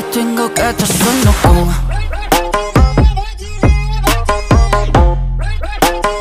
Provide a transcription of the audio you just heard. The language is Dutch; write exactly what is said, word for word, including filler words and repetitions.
si tengo que estar solo.